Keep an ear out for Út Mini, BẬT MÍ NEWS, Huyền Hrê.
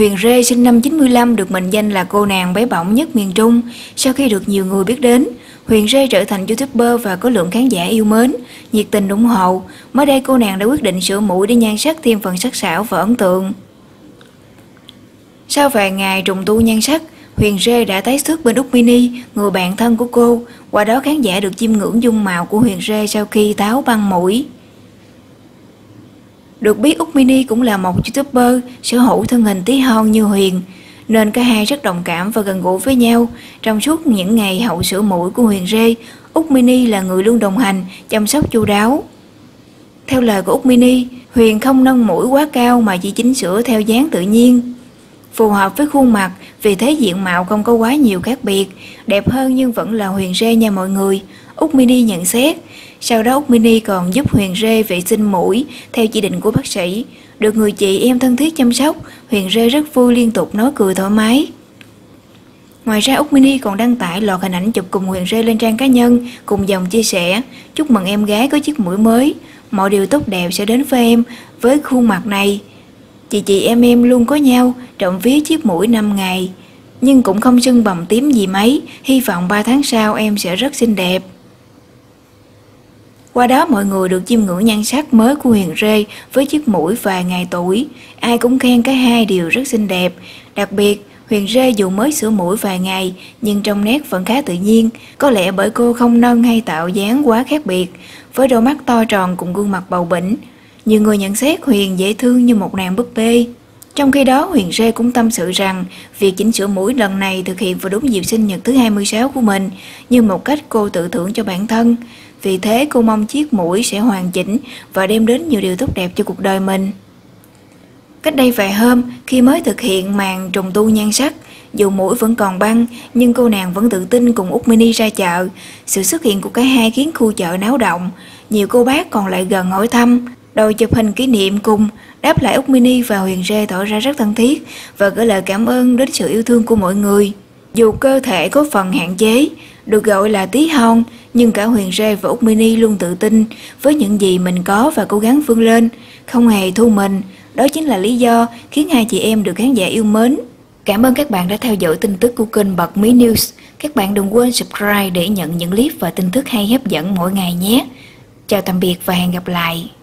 Huyền Hrê sinh năm 95 được mệnh danh là cô nàng bé bỏng nhất miền Trung. Sau khi được nhiều người biết đến, Huyền Hrê trở thành YouTuber và có lượng khán giả yêu mến, nhiệt tình ủng hộ. Mới đây cô nàng đã quyết định sửa mũi để nhan sắc thêm phần sắc sảo và ấn tượng. Sau vài ngày trùng tu nhan sắc, Huyền Hrê đã tái xuất bên Út Mini, người bạn thân của cô. Qua đó khán giả được chiêm ngưỡng dung mạo của Huyền Hrê sau khi tháo băng mũi. Được biết Út Mini cũng là một YouTuber sở hữu thân hình tí hon như Huyền, nên cả hai rất đồng cảm và gần gũi với nhau. Trong suốt những ngày hậu sửa mũi của Huyền Hrê, Út Mini là người luôn đồng hành, chăm sóc chu đáo. Theo lời của Út Mini, Huyền không nâng mũi quá cao mà chỉ chỉnh sửa theo dáng tự nhiên, phù hợp với khuôn mặt, vì thế diện mạo không có quá nhiều khác biệt, đẹp hơn nhưng vẫn là Huyền Hrê nha mọi người, Út Mini nhận xét. Sau đó Út Mini còn giúp Huyền Hrê vệ sinh mũi theo chỉ định của bác sĩ. Được người chị em thân thiết chăm sóc, Huyền Hrê rất vui, liên tục nói cười thoải mái. Ngoài ra Út Mini còn đăng tải loạt hình ảnh chụp cùng Huyền Hrê lên trang cá nhân, cùng dòng chia sẻ: "Chúc mừng em gái có chiếc mũi mới, mọi điều tốt đẹp sẽ đến với em với khuôn mặt này. Chị em luôn có nhau, trộm vía chiếc mũi 5 ngày, nhưng cũng không sưng bầm tím gì mấy, hy vọng 3 tháng sau em sẽ rất xinh đẹp." Qua đó mọi người được chiêm ngưỡng nhan sắc mới của Huyền Hrê với chiếc mũi vài ngày tuổi. Ai cũng khen cả hai đều rất xinh đẹp. Đặc biệt, Huyền Hrê dù mới sửa mũi vài ngày nhưng trong nét vẫn khá tự nhiên. Có lẽ bởi cô không nâng hay tạo dáng quá khác biệt. Với đôi mắt to tròn cùng gương mặt bầu bĩnh, nhiều người nhận xét Huyền dễ thương như một nàng búp bê. Trong khi đó, Huyền Hrê cũng tâm sự rằng việc chỉnh sửa mũi lần này thực hiện vào đúng dịp sinh nhật thứ 26 của mình, như một cách cô tự thưởng cho bản thân. Vì thế cô mong chiếc mũi sẽ hoàn chỉnh và đem đến nhiều điều tốt đẹp cho cuộc đời mình. Cách đây vài hôm, khi mới thực hiện màn trùng tu nhan sắc, dù mũi vẫn còn băng nhưng cô nàng vẫn tự tin cùng Út Mini ra chợ. Sự xuất hiện của cả hai khiến khu chợ náo động. Nhiều cô bác còn lại gần hỏi thăm, đòi chụp hình kỷ niệm cùng. Đáp lại Út Mini và Huyền Hrê tỏ ra rất thân thiết và gửi lời cảm ơn đến sự yêu thương của mọi người. Dù cơ thể có phần hạn chế, được gọi là tí hon, nhưng cả Huyền Hrê và Út Mini luôn tự tin với những gì mình có và cố gắng vươn lên, không hề thu mình. Đó chính là lý do khiến hai chị em được khán giả yêu mến. Cảm ơn các bạn đã theo dõi tin tức của kênh BẠT MÍ NEWS. Các bạn đừng quên subscribe để nhận những clip và tin tức hay hấp dẫn mỗi ngày nhé. Chào tạm biệt và hẹn gặp lại.